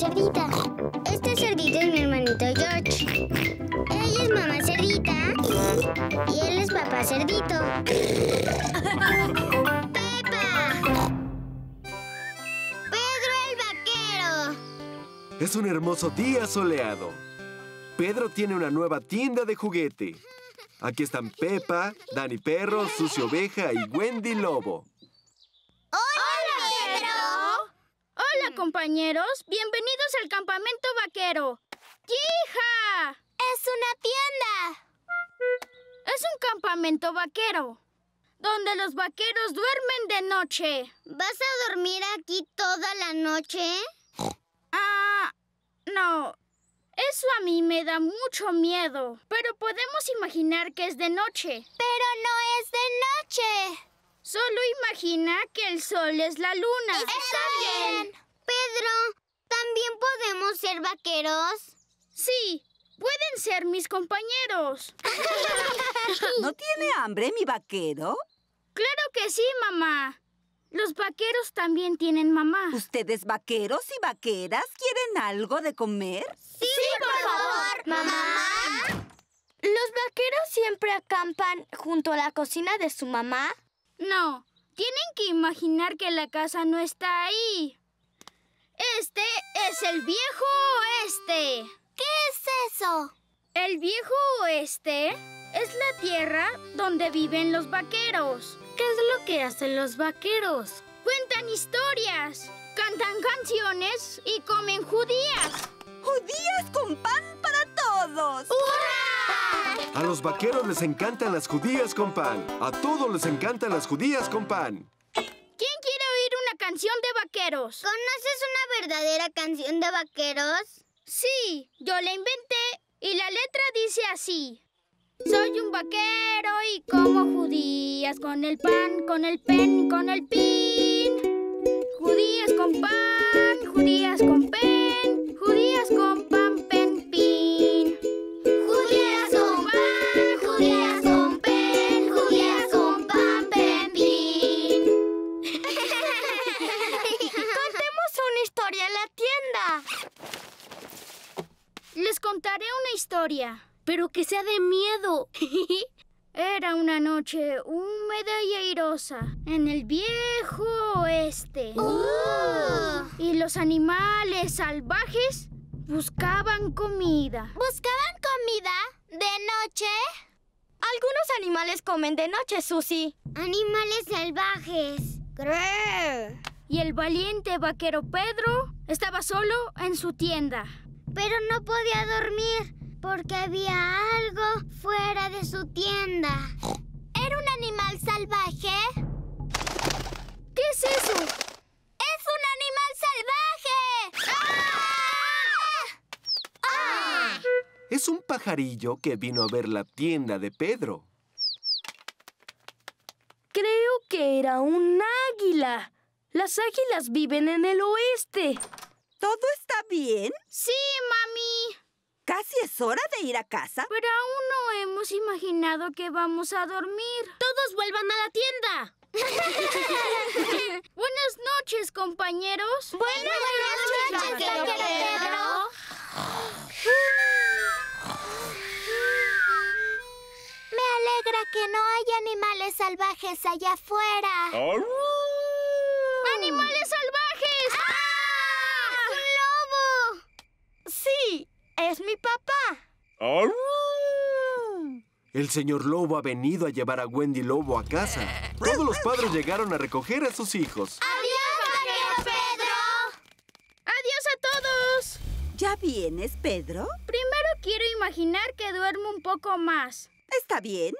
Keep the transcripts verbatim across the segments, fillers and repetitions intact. Cerdita. Este cerdito es mi hermanito George. Ella es Mamá Cerdita y él es Papá Cerdito. ¡Peppa! ¡Pedro el Vaquero! Es un hermoso día soleado. Pedro tiene una nueva tienda de juguete. Aquí están Peppa, Danny Perro, Susy Oveja y Wendy Lobo. Hola, compañeros. Bienvenidos al campamento vaquero. ¡Hija! ¡Es una tienda! Es un campamento vaquero, donde los vaqueros duermen de noche. ¿Vas a dormir aquí toda la noche? Ah, no. Eso a mí me da mucho miedo. Pero podemos imaginar que es de noche. ¡Pero no es de noche! Solo imagina que el sol es la luna. ¡Está, Está bien. bien! Pedro, ¿también podemos ser vaqueros? Sí, pueden ser mis compañeros. ¿No tiene hambre, mi vaquero? Claro que sí, mamá. Los vaqueros también tienen mamá. ¿Ustedes, vaqueros y vaqueras, quieren algo de comer? Sí, sí por, por favor, favor mamá. mamá. ¿Los vaqueros siempre acampan junto a la cocina de su mamá? No, tienen que imaginar que la casa no está ahí. Este es el viejo oeste. ¿Qué es eso? El viejo oeste es la tierra donde viven los vaqueros. ¿Qué es lo que hacen los vaqueros? Cuentan historias, cantan canciones y comen judías. ¡Judías con pan para todos! ¡Hurra! A los vaqueros les encantan las judías con pan. A todos les encantan las judías con pan. ¿Quién quiere oír una canción de vaqueros? ¿Conoces una verdadera canción de vaqueros? Sí, yo la inventé y la letra dice así. Soy un vaquero y como judías con el pan, con el pen, con el pin. Judías con pan, judías con pen, judías con pan, pen, pin. Les contaré una historia, pero que sea de miedo. Era una noche húmeda y airosa en el viejo oeste. ¡Oh! Y los animales salvajes buscaban comida. ¿Buscaban comida? ¿De noche? Algunos animales comen de noche, Susy. Animales salvajes. ¡Grrr! Y el valiente vaquero Pedro estaba solo en su tienda. Pero no podía dormir porque había algo fuera de su tienda. ¿Era un animal salvaje? ¿Qué es eso? ¡Es un animal salvaje! ¡Ah! ¡Ah! Es un pajarillo que vino a ver la tienda de Pedro. Creo que era un águila. Las águilas viven en el oeste. ¿Todo está bien? Sí, mami. Casi es hora de ir a casa. Pero aún no hemos imaginado que vamos a dormir. ¡Todos vuelvan a la tienda! Buenas noches, compañeros. Buenas, Buenas noches, noches vaquero Pedro. Me alegra que no haya animales salvajes allá afuera. Oh. ¡Animales salvajes! ¡Ah! ¡Un lobo! Sí, es mi papá. ¡Oh! El señor Lobo ha venido a llevar a Wendy Lobo a casa. Todos los padres llegaron a recoger a sus hijos. ¡Adiós, vaquero Pedro! ¡Adiós a todos! ¿Ya vienes, Pedro? Primero quiero imaginar que duermo un poco más. ¿Está bien?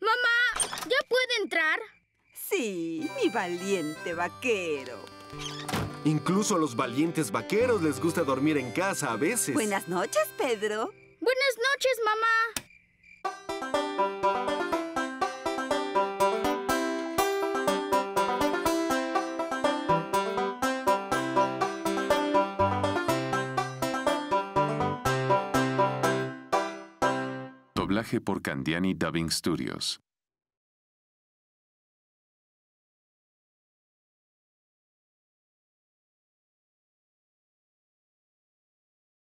Mamá, ¿ya puedo entrar? Sí, mi valiente vaquero. Incluso a los valientes vaqueros les gusta dormir en casa a veces. Buenas noches, Pedro. Buenas noches, mamá. Doblaje por Candiani Dubbing Studios.